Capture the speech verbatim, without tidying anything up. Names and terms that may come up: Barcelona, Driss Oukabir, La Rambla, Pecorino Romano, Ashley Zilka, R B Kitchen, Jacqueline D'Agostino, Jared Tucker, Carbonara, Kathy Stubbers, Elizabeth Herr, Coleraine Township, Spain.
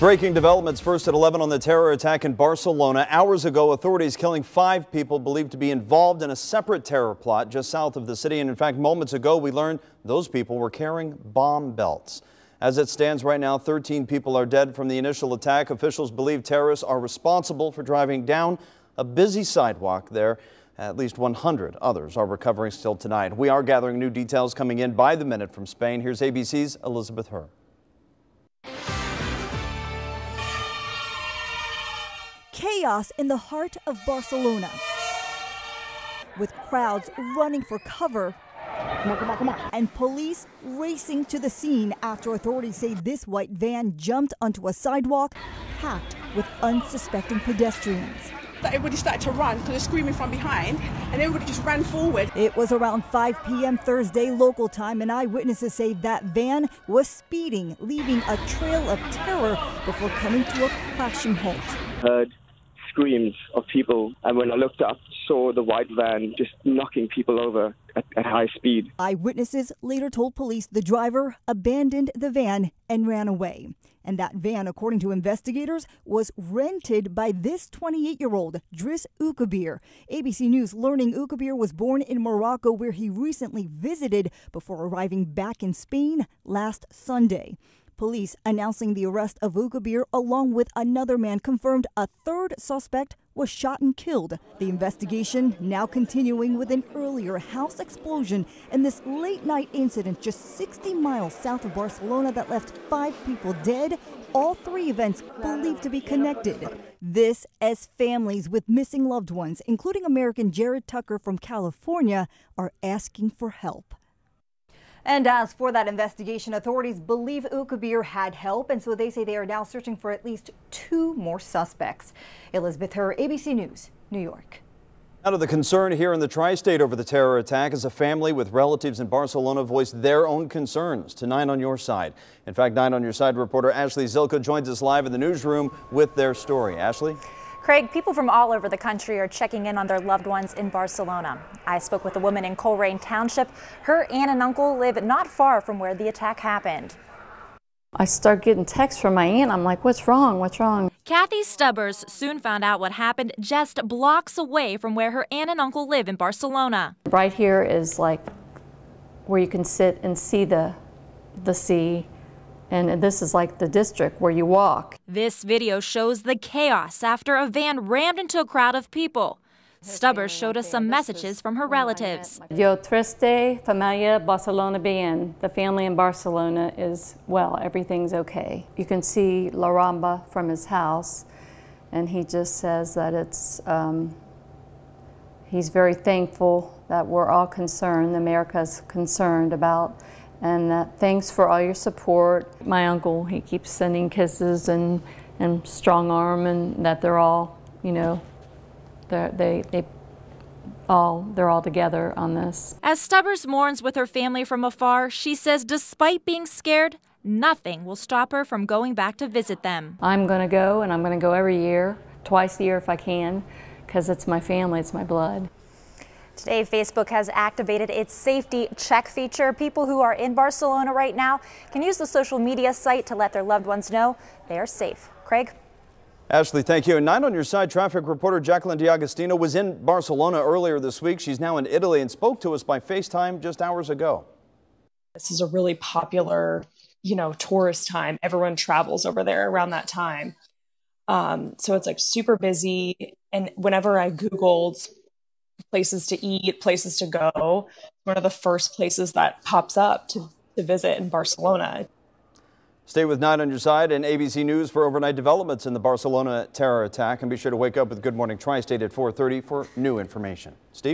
Breaking developments first at eleven on the terror attack in Barcelona. Hours ago, authorities killing five people believed to be involved in a separate terror plot just south of the city. And in fact, moments ago, we learned those people were carrying bomb belts. As it stands right now, thirteen people are dead from the initial attack. Officials believe terrorists are responsible for driving down a busy sidewalk there. At least one hundred others are recovering still tonight. We are gathering new details coming in by the minute from Spain. Here's A B C's Elizabeth Herr. Chaos in the heart of Barcelona, with crowds running for cover, come on, come on, come on. And police racing to the scene after authorities say this white van jumped onto a sidewalk packed with unsuspecting pedestrians. Everybody started to run because they're screaming from behind, and everybody just ran forward. It was around five p m Thursday local time, and eyewitnesses say that van was speeding, leaving a trail of terror before coming to a crashing halt. Heard screams of people, and when I looked up, saw the white van just knocking people over at, at high speed. Eyewitnesses later told police the driver abandoned the van and ran away. And that van, according to investigators, was rented by this twenty-eight-year-old, Driss Oukabir. A B C News learning Oukabir was born in Morocco, where he recently visited before arriving back in Spain last Sunday. Police announcing the arrest of Oukabir along with another man confirmed a third suspect was shot and killed. The investigation now continuing with an earlier house explosion and this late-night incident just sixty miles south of Barcelona that left five people dead, all three events believed to be connected. This as families with missing loved ones, including American Jared Tucker from California, are asking for help. And as for that investigation, authorities believe Oukabir had help, and so they say they are now searching for at least two more suspects. Elizabeth Herr, A B C News, New York. Out of the concern here in the tri-state over the terror attack, as a family with relatives in Barcelona voiced their own concerns to Nine on Your Side. In fact, Nine on Your Side reporter Ashley Zilka joins us live in the newsroom with their story. Ashley? Craig, people from all over the country are checking in on their loved ones in Barcelona. I spoke with a woman in Coleraine Township. Her aunt and uncle live not far from where the attack happened. I start getting texts from my aunt. I'm like, what's wrong? What's wrong? Kathy Stubbers soon found out what happened just blocks away from where her aunt and uncle live in Barcelona. Right here is like where you can sit and see the, the sea. And this is like the district where you walk. This video shows the chaos after a van rammed into a crowd of people. Stubbers showed us some messages from her relatives. Yo triste, familia Barcelona bien. The family in Barcelona is well, everything's okay. You can see La Rambla from his house, and he just says that it's, um, he's very thankful that we're all concerned, America's concerned about. And uh, thanks for all your support. My uncle, he keeps sending kisses and, and strong arm, and that they're all, you know, they're, they, they all, they're all together on this. As Stubbers mourns with her family from afar, she says despite being scared, nothing will stop her from going back to visit them. I'm gonna go, and I'm gonna go every year, twice a year if I can, because it's my family, it's my blood. Today, Facebook has activated its safety check feature. People who are in Barcelona right now can use the social media site to let their loved ones know they are safe. Craig? Ashley, thank you. And Nine on Your Side traffic reporter Jacqueline D'Agostino was in Barcelona earlier this week. She's now in Italy and spoke to us by FaceTime just hours ago. This is a really popular, you know, tourist time. Everyone travels over there around that time. Um, so it's like super busy. And whenever I Googled places to eat, places to go, one of the first places that pops up to, to visit in Barcelona. Stay with Nine on Your Side and A B C News for overnight developments in the Barcelona terror attack, and be sure to wake up with Good Morning Tri-State at four thirty for new information. Steve?